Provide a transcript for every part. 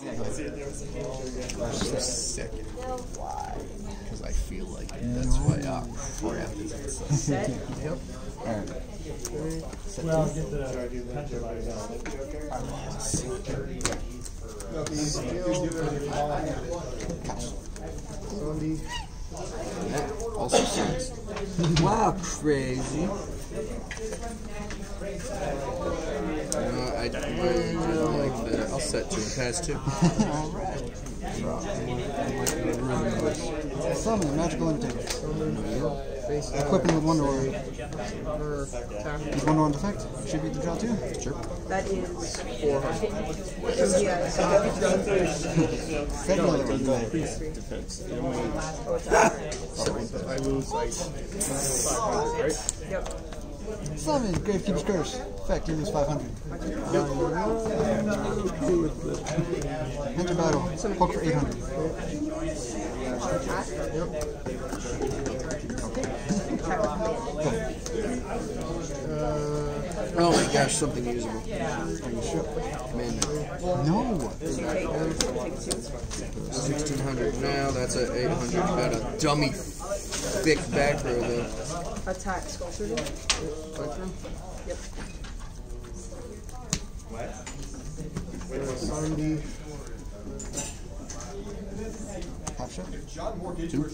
Just a second. Because I feel like that's why Yep. And well, get the also sucks. Wow, crazy. I like that. I'll set two and pass two. Alright. Summon magical imitators. Equipping with Wonder Woman. Is Wonder Woman effect? Should be the draw too? Sure. That is 400. I lose like 500, right? Yep. Summon Gravekeeper's Curse. Effect, you lose 500. Yep. Enter battle. Poke for 800. Oh my gosh, something usable. Are you sure? Commandment. No! 1600. Now that's at 800. Got a dummy thick back row though. Attack sculpture. Yep. Half shot. Two.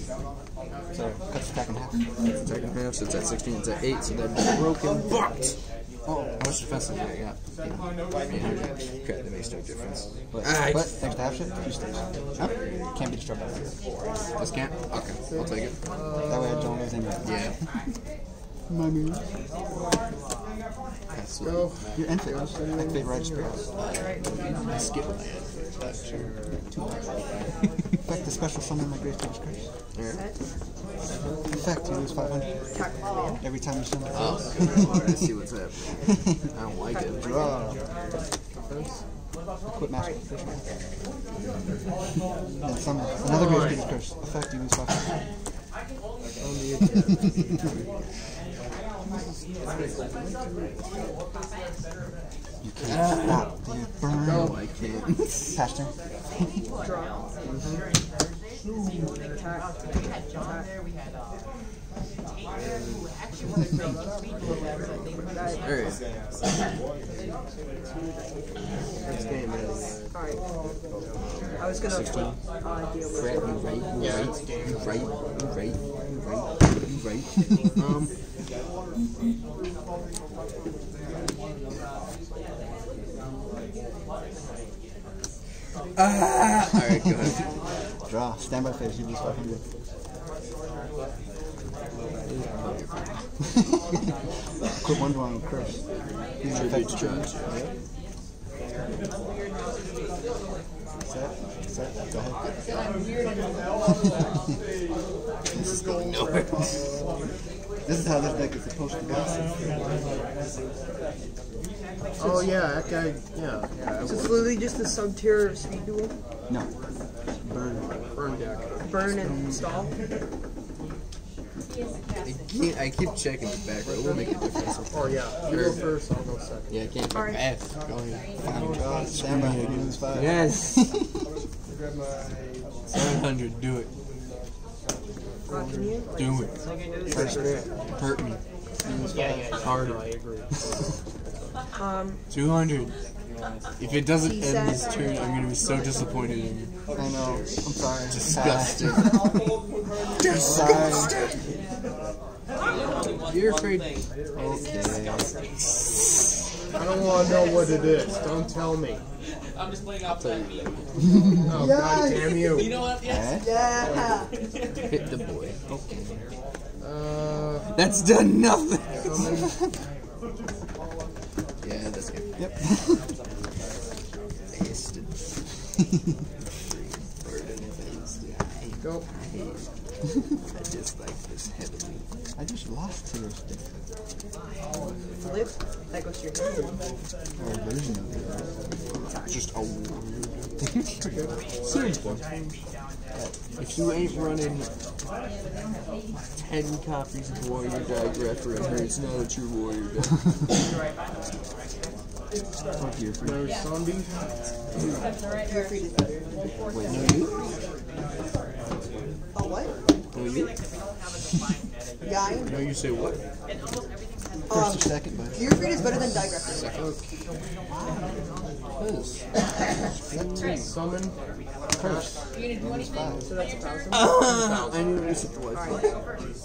So cut the attack in half. Attack in half. So it's at 16. It's at 8. So that'd be broken. But oh, how much defense did I got? Okay, that makes no difference. But thanks to half shit, two stays. Huh? Can't be destroyed by that. Just can't? Okay, I'll take it. That way I don't lose anything. Yeah. My move. Let's go. Your end phase. I play right spirits. I skip my end phase. That's true. Effect the special summon my Gravekeeper's Curse. Effect, you lose 500. Every time you summon. Oh, I see what's happening. I don't like it. Draw. Quit magic. And summon another Gravekeeper's Curse. Effect, you lose 500. You can't stop, dude. Burn. No, I can't. Pastor. Draw. Alright. Next game is. Alright. I was gonna. 16. You right. Alright, go ahead. Draw. Standby phase. You lose 500. Quit wondering on the curse. These are effects charge. Set, go ahead. This is going nowhere. This is how this deck is supposed to go. Oh yeah, that guy, yeah. So it's literally just a sub-tier of speed duel? No. Burn deck. Burn and stall? I keep checking the back row. It will make a difference. Oh yeah. You go first, I'll go second. Yeah, I can't go fast. Go ahead. Oh god, stand by here, dude. Yes! 700, do it. Do it. Hurt me. Yeah. Harder. I agree. 200. If it doesn't end this turn, I'm gonna be so disappointed in you. I know. I'm sorry. Disgusting. Disgusting. You're afraid. Okay. I don't want to know what it is. Don't tell me. I'm just playing off that beat. Oh god damn you! You know what? Yes. Yeah. Hit the boy. Okay. That's done nothing. Yeah, that's good. Yep. I guess it's go. I just like this heavily. I just lost to this thing. Flip? That goes to your hand. Or a version of it. Just a weird. Seriously. If you ain't running 10 copies of Warrior Dagger after it hurts, now that you're Warrior Dagger. Fuck you. No zombies? Wait, no you? Oh, what? No you? Yeah, I know. No, you say what? First or second, but... Gearfried is better than Digraph. Okay. Summon. Curse. You didn't do anything? So that's a thousand? I knew it was a thousand.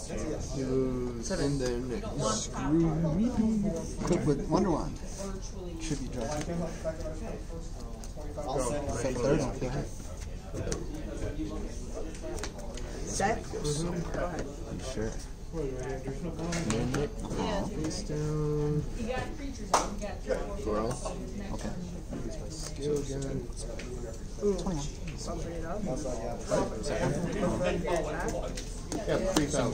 Seven. And then... Screw... with Wonderland. Should be driving. Set third on the set? Go ahead. I'm sure. Face down. Girl. Okay. Skill gun. 21. Yeah, 3,000.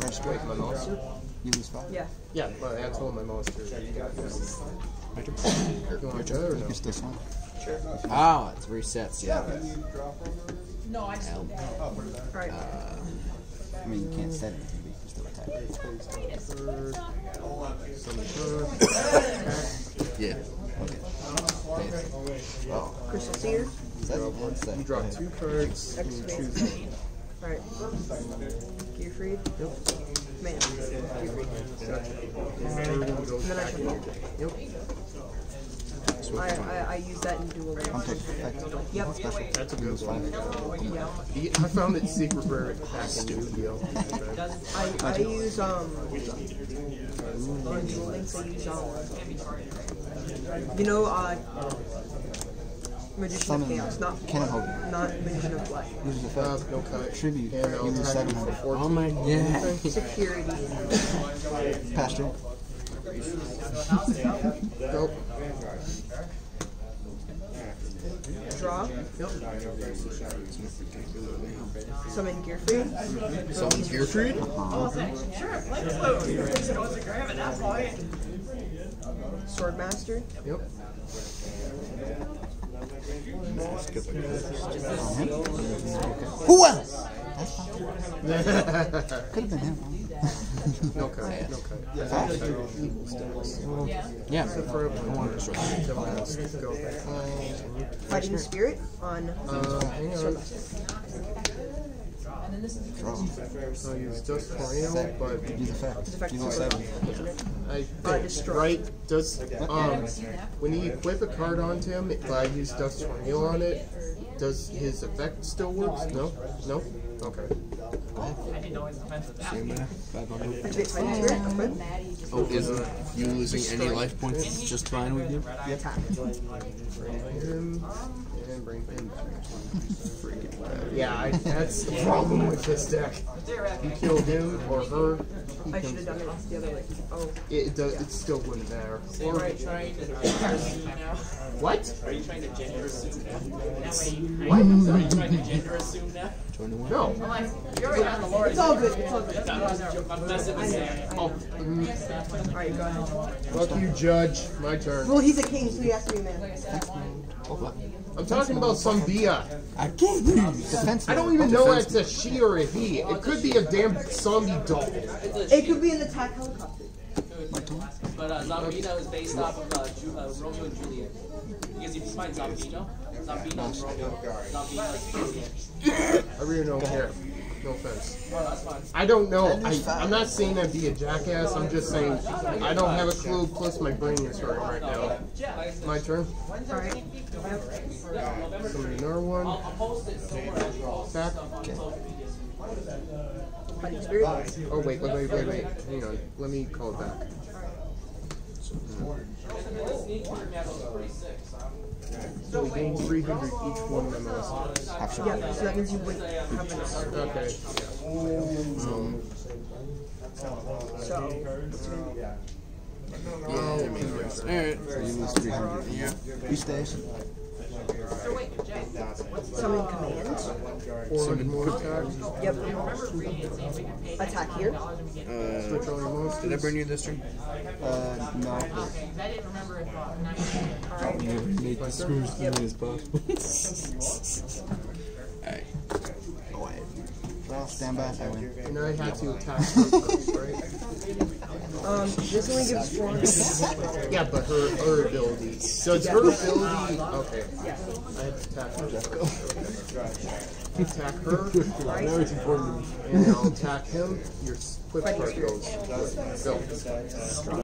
First break my monster. You lose 5? Yeah. Yeah, but I told my monster. You got this. You still fine. Sure. Ah, it resets, yeah. No, I just. Right. I mean, you can't set it, you can still attack it. Yeah. Okay. Oh. Crystal Seer? You drop 2 cards, and you choose. Alright. Gearfried? Nope. Man. Gearfried. And then I should move. Nope. I use that in Duel Links. Okay, yep. That's a good one. Yeah. I found that secret rare back in Yu-Gi-Oh. I use in Duel Links I use you know Magician of Chaos, not Magician of Life. Use effect. No cut. Tribute. You lose 700. Oh my god. Security. Pastor. Nope. Draw. Yep. Summon Gearfried. Summon Gearfried? Sure, let's go. You're just supposed to grab it, that's all it is. Swordmaster. Yep. Who else? That's not true. Could have been him. No cut. No cut. Yeah. Yeah. Fighting Spirit on. And then this is the I'll use Dust Tornado, but do the right, when you equip a card onto him, if I use Dust Tornado on it, does his effect still work? No? No? Okay. I didn't know it was offensive. Oh, isn't you losing any life points? It's just fine with you? Yep. And bring him back. Freaking bad. Yeah, that's the problem with this deck. You kill him or her. I should have done it the other way. Oh. It still wouldn't matter. Or what? Are you trying to gender assume now? What? Are you trying to gender assume now? No. It's all good. It's all good. I'm messing with Sam. Oh. Alright, go ahead. Fuck you, Judge. My turn. Well, he's a king, so he has to be a man. I'm talking about Zombia. I can't use. I don't even know if it's a she or a he. It could be a damn zombie doll. It could be an attack helicopter. But Zombino is based off of Romeo and Juliet. Because if you find Zombino, Zombino is Romeo. Zombino. I really don't care. No offense. Well, that's fine. I don't know. I'm not saying I'd be a jackass. I'm just saying I don't have a clue. Plus, my brain is hurting right now. My turn. Alright. Another one. Back. Okay. Oh wait. Hang on. Let me call it back. So we gain 300 each one of them. Actually, yeah, so that means you wouldn't have enough. Okay. So. Yeah, I mean, alright. So you lose 300. Yeah. You stay. So wait, summon command. Summon more attack. Yep. Attack here. Switch all your moves. Did I bring you this turn? No. I didn't remember it. Alright. Make the screws as as possible. Alright. Go ahead. Stand by. And I have to attack first, right? This only gives 400. Yeah, but her ability. So it's her ability. Okay. I have to attack her. Attack her. I know it's important. And I'll attack him. Your flip card goes. Go.